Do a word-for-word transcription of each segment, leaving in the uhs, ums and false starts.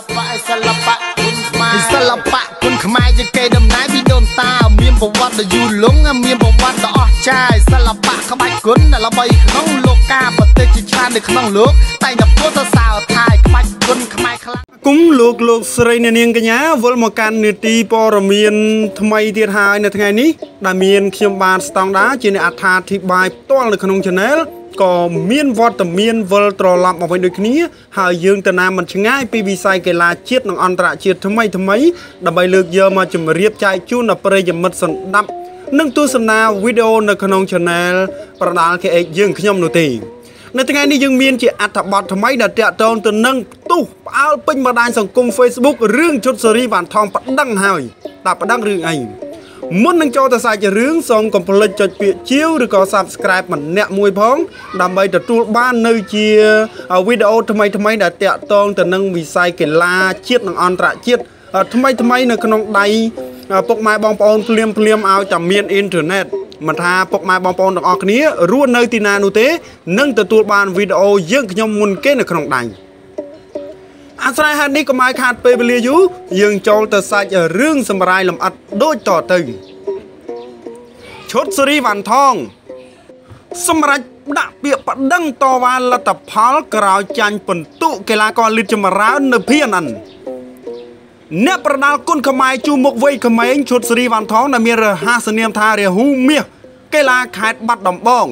ลับปะไอสลับปะคุณขมายสลับปะคุณขมายจะเกยดำน้ำพี่โดนตาเมียบอกว่าจะอยู่หลงเมียบอกว่าจะออกใจสลับปะขมายคุณน่ะเราไปข้างโลกาปะเตจิชาในข้างโลกแต่ดับโคตรสาวไทยขมายคุณขมายคลั่งกุ้งโลกโลกสไลเนียงกันยะวอลมาการเนตีปอระเมียนทำไมเทียนหายในทั้งไงนี้ดาเมียนเขียนบานสตองด้าจีนอัฐาธิบายต้อนเลยขนมชาแนลก็เมียนวอตเมียนวอลตรอลับออกไปโดยนี้หายืงแต่นามันช่างง่ายปีบีไซเกลาเชียดนังอันตรเชียดทำไมทำไมดับใบเลือกเยอะมาจมเรียบใจจูนับเปรย์ยมัดสันดับนั่งตัวสนาวิดีโอในขนมชาแนลประดานแค่ยืงขย่มโนตีในทั้งไงนี้ยังเมียนจีอัฐบาททำไมดัดเตะตอนตัวนั่งตู้เอาเป็นมาได้สังคมเฟซบุ๊กเรื่องชุดสรีบานทองปัดดังหายตาปัดดังเรื่องไงมุดนังโจตสายจะเรื่องส่งกับผลิตจดเปียเชี่ยวหรือก็ subscribe มันแนะมวยพ้องดำไปแต่ตัวบ้านในเชียวิดีโอทำไมทำไมแต่เตะตองแต่นังวิสัยเกล้าเชียดนังอันตรเชียดทำไมทำไมในขนมไดปกไม้บองปอนเปลี่ยนเปลี่ยนเอาจากเมียนอินเทอร์เน็ตมันทาปกไม้บองปอนต่างออกนี้รู้ในตีนานุเตนั่งแต่ตัวบ้านวิดีโอเยอะขยมมุนเก้ในขนมไดอาศัยฮันนี่ก็มาขาดไปเปลี่ยนอยู่ยังโจลแต่ใส่เรื่องสมรายลำอัดโดยต่อตึงชดสรีวันทองสมรายดับเปียปัดดังต่อวันละตับพลกราวจันปุ่นตุเกลากรลิจมราเนเพียนันเนปรนาลกุนขมายจูมกเวยขมายชดสรีวันทองในเมียร์ฮาสเนียมทาเรียหูเมียเกลาขาดบัดดำบ้อง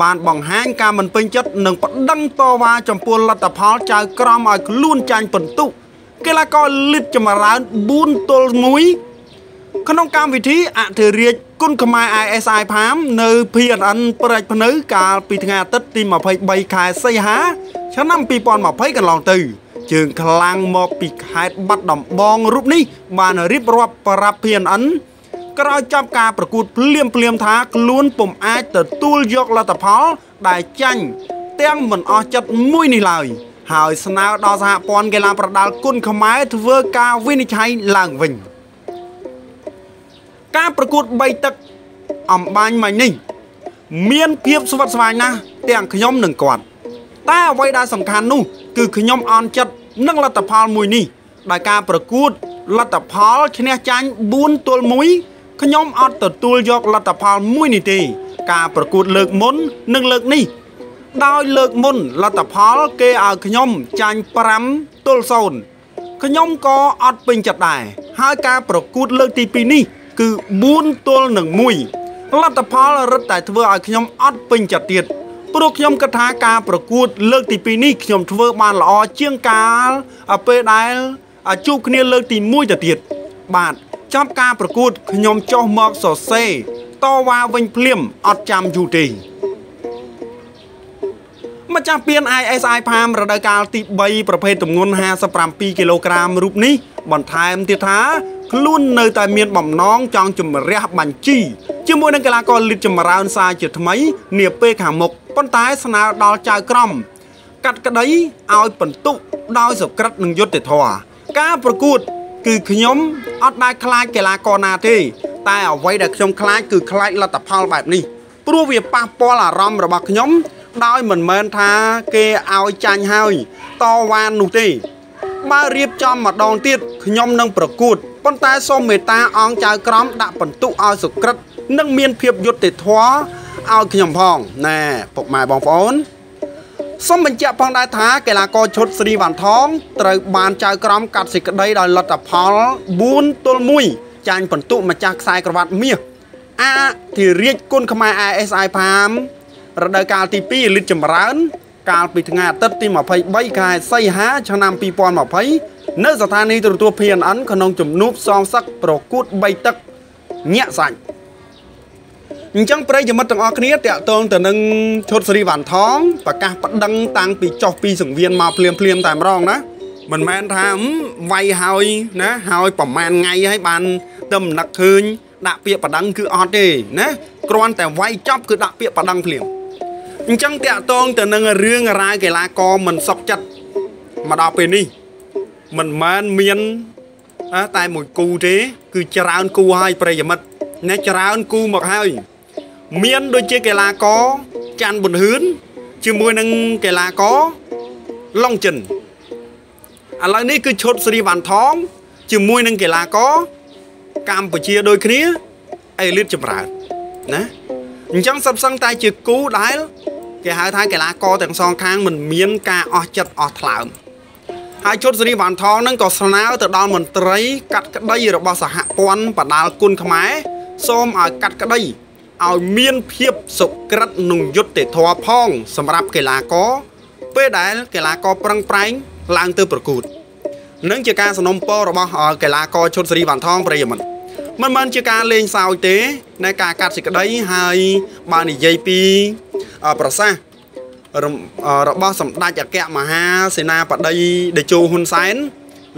บานบังแหงการมันเป็นจัดหนึ่งปัดดังต่อว่าจำปวนลัตพาลใจกรามไอ้ลุ่นใจปนตุเกล้าก็ลิดจมาร้านบุญตัวมุ้ยขนมการวิธีอัตเรียกุนขมายไอเอสไอพามเนยเพียรอันประพนึกการปีทงาตัดตีมาเพยใบขายไซฮะชั้นน้ำปีปอนมาเพยกันลองตื่นจึงคลางมาปีขายบัดดำบองรูปนี้บานริบรับประเพียรอันกระจับการประกูดเปลี่ยนเปลี่ยนทากล้วนปุ่มไอแต่ตูลยกละตะพอลได้จังเตียงเหมือนอจัดมุ้ยนี่เลยหายสนาวดอสหปอนเกลาประดาลกุนขมายทเวกาวินิชัยหลังวิ่งการประกูดใบตะอ่ำบานใหม่นี่เมียนเพียบสวัสดิ์นะเตียงขยมหนึ่งก่อนแต่ไว้ได้สำคัญนู่คือขยมอ่อนจัดนั่งละตะพอลมุ้ยนี่ได้การประกูดละตะพอลชนะจังบุญตัวมุ้ยขยมอัดตัดตัวยกลัตพาลมุ้ยนิตีการประกวดเลิกมุนหนึ่งเลิกนี่ดาวเลิกมุนลัตพาลเกอขยมจันปรำตัวโซนขยมก็อัดเป็นจัดได้หาการประกวดเลิกตีปีนี้คือบุญตัวหนึ่งมุ้ยลัตพาลรัตแต่ทเวอขยมอัดเป็นจัดเตียดปลุกขยมกระทาการประกวดเลิกตีปีนี้ขยมทเวอบานละอเชียงกาอเปได้จูบเนียเลิกตีมุ้ยจัดเตียดบาทจับการประกูดขยมโจมอกสอเซต่อว่าเวงเพลียมอัดจำอยู่ดีมาจากเปลี่ยนไอเอสไอพามระดับการติใบประเภทจำนวนห้าสิบสามปีกิโลกรัมรูปนี้บอลไทยมติท้าคลุ่นในแต่เมียนบ่มน้องจองจุ่มเรียบบัญชีจมูกนักกีฬากรลิจมารานซาจิตทำไมเนียเป้ขามกปั้นท้ายสนาดาวใจกรมกัดกระไดเอาปันตุดาวสกัดหนึ่งยศเตถวาการประกูดคือขยมอัดได้คลายเกลากรนาที่แต่เอาไว้ได้ขยมคลายคือคลายลัตพาลแบบนี้ปลุกเวียปะปอลารำระบาดขยมได้เหมือนเมินทาเกเอาใจหายต่อวันหนุ่มที่มาเรียบจำมาดองติดขยมนั่งประกูดปั้นแต่ส้มเมตตาอ่างใจกร้อมดับปันตุเอาสุกรัดนั่งเมียนเพียบยุติท้อเอาขยมพองแน่ปกหมายบองฝนสมบัญชีพองได้ท้าเกลากรชดสรีบันท้องตรบานใจกรามกัดสิกได้ดอยลัตพอลบุญตัวมุยจานผลตุมาจากสายกระวัดเมียอาที่เรียกกุนขมายไอเอสไอพามระดับการตีปีลิจมร้านการปิดงานตัดตีมาไพ่ใบกายไซฮะชนามปีปอนมาไพ่เนื้อสถานีตัวตัวเพียนอันขนมจุ่มนุบซองซักโปรกุดใบตักเงี้ยใส่จังเปรย์จะมาตั้งออกนี้แต่ตอนแต่หนึ่งชดสรีหวานท้องปากกาปัดดังตังปีจอกปีสังเวียนมาเพลียมเพลียมแต่ร้องนะมันแมนทำไวหอยนะหอยประมาณไงให้บานเติมหนักคืนดาเปียปัดดังคือออดดีนะกรอนแต่ไวจับคือดาเปียปัดดังเพลียมจังแต่ตอนแต่หนึ่งเรื่องรายเกล้ากอมันสอบจัดมาดาวเป็นนี่มันแมนเมียนแต่หมดกูเจ๊คือจะร้านกูให้เปรย์จะมาในจะร้านกูหมดให้เมียนโดยเจเกลาก็จันบุญหืนชื่อมวยนังเกลาก็ล่องจิน อะไรนี่คือชดสิริวันท้องจมวยนังเกลาก็กามปุจีโดยคนี้ไอเลือดจมราดนะจังสับสังตายจืดกู้ได้แกหายท้ายเกลาก็แต่งซองค้างมันเมียนกาออจัดออถลำหายชดสิริวันท้องนั่งกอดสนาวแต่ดอนเหมือนไตรกัดกระได้ระบาสหปวนปนาวกุลขมายส้มอากัดกระได้เอาเมียนเพียบสุกรัดหนุ่งยุดเตะทวพ่องสำหรับเกลาก็เพื่อได้เกลาก็ปรังปรังล้างเตอร์ประกูดเนื่องจากการสนมโปรบอเกลากอชนสรีบันทองประยมันมันมันจากการเล่นสาวเตะในการกัดสิกได้หายบานิเยปีประสาระบอสำได้จากแก่มหาเสนาปัดได้เดจูฮุนไซน์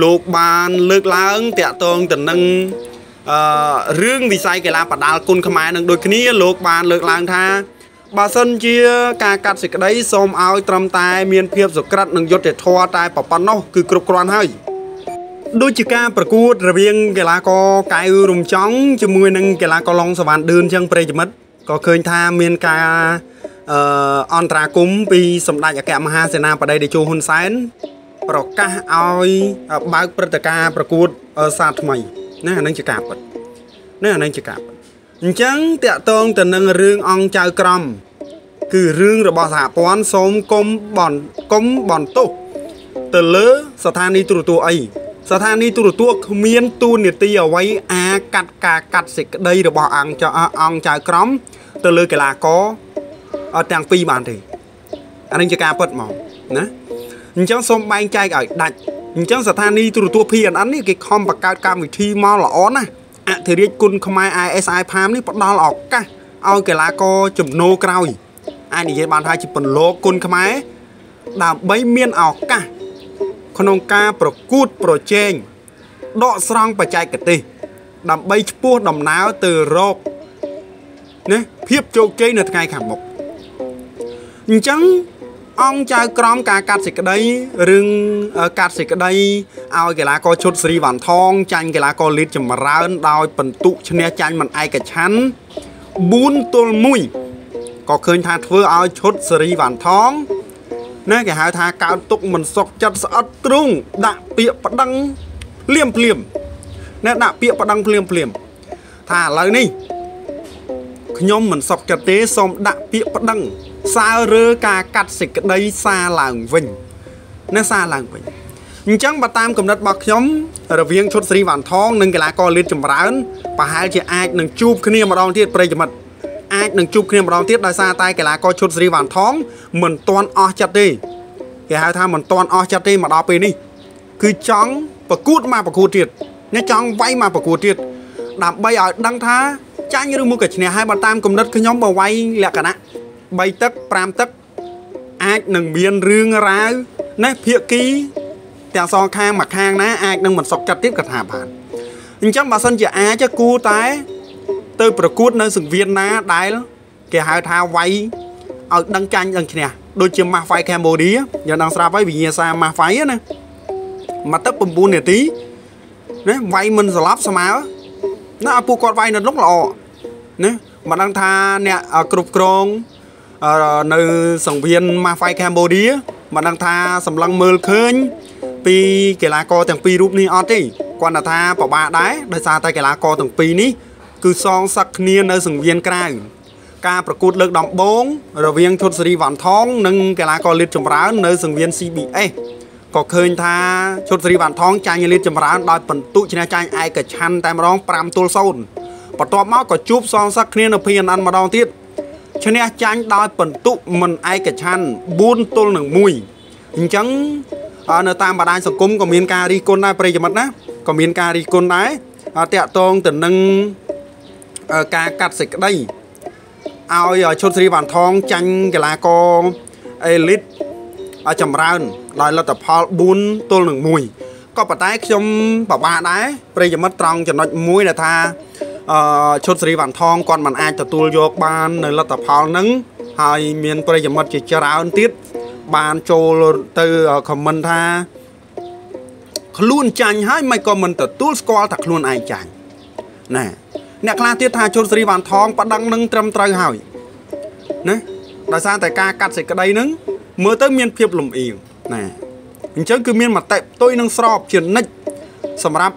ลูกบานเลือกล้างเตะตรงแต่นั่งเรื่องวิสัยเกลาปัดดาวกุลขมายนั่งโดยคนี้ลูกบานเลือกล้างท่าบาสันเชียการกัดสิกได้สมเอาตรำตายเมียนเพียบสกัดหนึ่งยศเด็ดทอตายปปันนอคือกรุบกรอนให้โดยจิกาประกูดระเบียงเกลากอกายอุดมจ้องจมูกนังเกลากอลองสวรรค์เดินจังเปรย์จมัดก็เคยทาเมียนกาออนตราคุ้มปีสมได้จากแกมหาเสนาประเดี๋ยวจูฮุนไซน์ประกาศเอาบางประกาประกูดศาสตร์ใหม่นั่นนั่งจิกาปดนั่นนั่งจิกาปดจังเตะตรงแต่นั่งเรื่ององใจกรมคือเรื่องระบาดสาปอนสมกลมบ่อนกลมบ่อนโตเตลอสถานีตุรตัวไอสถานีตุรตัวเมียนตูนเนตีเอาไว้อากัดกากัดสิกได้ระบาดอังจะอังใจกรมเตลอเกลาก็แต่งปีบานทีอันนี้จะการเปิดหมอนะจังสมใบใจไอดัดจังสถานีตุรตัวเพียนอันนี้เกี่ยข้อมประกาศการวิธีมอหล่อนะอ่ะเทเรียกุลขมายไอเอสไอพามนี่ปนดอลออกกันเอาเกลาก็จุ่มโนกราวอันนี้บางทายจะเป็นโลกุลขมายดาบใบเมียนออกกันขนมกาประกูดโปรเจงดอกสร้างปัจจัยกติดาบใบปูดำน้ำเตอร์โรบเนี่ยเพียบโจเจในไงขับบอกจังองใจกรอมการกัดสิกได้เรื่องกัดสิกได้เอาเกลาก็ชดสิริวันทองจันเกลาก็ลิดจำร้านดาวปันตุชเนียจันมันไอกับฉันบุญตัวมุยก็เคยทาเพื่อเอาชดสิริวันทองเนี่ยแกหาทาการตุกมันสกจัดสะอัดตรุงด่าเปียประดังเลี่ยมเปลี่ยมเนี่ยด่าเปียประดังเปลี่ยมเปลี่ยมทาอะไรนี่ขยมมันสกจัดเตะสมด่าเปียประดังซาเรือกากัดสิกได้ซาหลังวิ่งนั่นซาหลังวิ่งจังปะตามกำหนดบักย้อมระเวียงชดสีหวานท้องหนึ่งกะลากรเลือดจมร้านปะหายเจียไอหนึ่งจูบขึ้นมาลองเทียบเปรย์จมัดไอหนึ่งจูบขึ้นมาลองเทียบได้ซาตายกะลากรชดสีหวานท้องเหมือนตอนออจัดดีแกหาทำเหมือนตอนออจัดดีมาดอปีนี่คือจังประกูดมาประกูดเทียบเนี่ยจังไว้มาประกูดเทียบดับใบอ่อยดังท้าจ้างยืมมือกับเนี่ยให้ปะตามกำหนดขย้อมมาไว้แหลกกันนะใบตักปรามตักไอ้หนึ่งเบียนเรื่องร้ายนะเพียกี้แต่ซองคางหมักคางนะไอ้หนึ่งเหมือนสกจัดติดกับหาผ่านยิ่งจังบาสันจะไอ้จะกูตายเตยประกูดในสุนเวียนนะได้แล้วแกหาทาไว้เอาดังจันดังเนี่ยโดยเฉพาะไฟแคมโบเดียอย่าดังซาไว้วิญญาซามาไฟนะมาตักปุ่มปูนเนี่ยตีนะไว้มันสลับสมาร์นะปูกอดไว้นั่นลุกหล่อนะมาดังทาเนี่ยกรุบกรองในสังเวียนมาไฟแคมโบเดียมันดังทาสำลังเมือเคินปีเกลากอแต่งปีรูปนี้ออติกวนทาปะบาได้โดยซาตายเกลากอแต่งปีนี้คือซองสักเนียในสังเวียนกลางการประกูดเลือกดำบงระเวียงชดสิริวันท้องหนึ่งเกลากอเลือดจำร้านในสังเวียนซีบีเอก็เคยทาชดสิริวันท้องใจเลือดจำร้านโดยปันตุชนะใจไอเกิดชันแต่มาร้องปรามตัวโซนปะตอมากก็จูบซองสักเนียในเพียนอันมาดองทิศชนะจังได้ปันตุมันไอเกชันบุญตุลหนึ่งมุยจังในตามบาดานสังคมก็มีการรีกลได้ประยมัดนะก็มีการรีกลได้เตะตรงแต่หนึ่งการกัดสิกได้เอาชนสรีบันทองจังเกลากองเอลิตจำรานได้แล้วแต่พอบุญตุลหนึ่งมุยก็ปัตย์ชมปะบาได้ประยมัดตรองจะน้อยมุยนะท่าชดสิริวันทองก่อนมันอาจจะตัวโยกบานในรัฐพาลนั้นไฮเมียนประยมัดจิจราอันติดบานโจลเตอร์คอมมันท่าขลุ่นจันให้ไม่ก็มันแต่ตัวสกอร์ถักขลุ่นไอจันน่ะเนี่ยคลาติดท่าชดสิริวันทองประดังนั้นตรำตรายหายนะโดยสารแต่การกัดเสกกระไดนั้นเมื่อเตอร์เมียนเพียบหลุมเอียงน่ะ อันเจ้าคือเมียนมาเตะตัวนังสอบเขียนนิดสำหรับ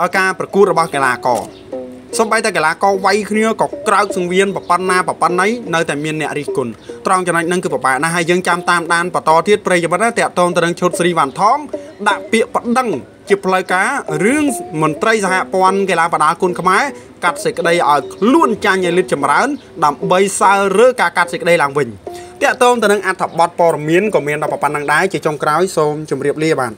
อาการประกูระบาดกลาก่อสมัยแต่กลาก่อไว้เครียดก็กล้าสังเวียนปะปันนาปะปันไหนในแต่เมียนเนี่ยริกุลตรองจากนั้นนั่งคือปะปะนะฮะยังจำตามดานปะต่อเทียบไปยังบันไดแต่ตอนแต่ดังชดสรีวันท้องด่าเปียปะดังจิบลอยก้าเรื่องเหมือนไตรสหปวันกลาปะดาคุณขมายกัดเสกได้เอาล้วนจานยันลิจมร้านดำใบซาเรือกัดเสกได้หลังวิ่งเต่าต้มแต่นังอัดถับบอดปอร์มิ้นก็เมียนเราปะปันนังได้จีจงกร้าวโซมจมเรียบเรียบาน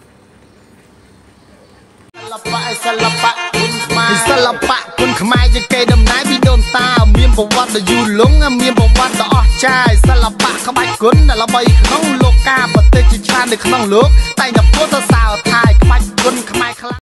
สลับปะคุณขมายสลับปะคุณขมายจะเกยดำน้ำพี่โดนตาเมียนบอกว่าจะอยู่หลงเมียนบอกว่าจะออกใจสลับปะขมายคุณแต่ละใบน้องโลกาปะเตจิชาในขนมลูกแต่หนับโคตรสาวไทยขมายคุณขมายคลา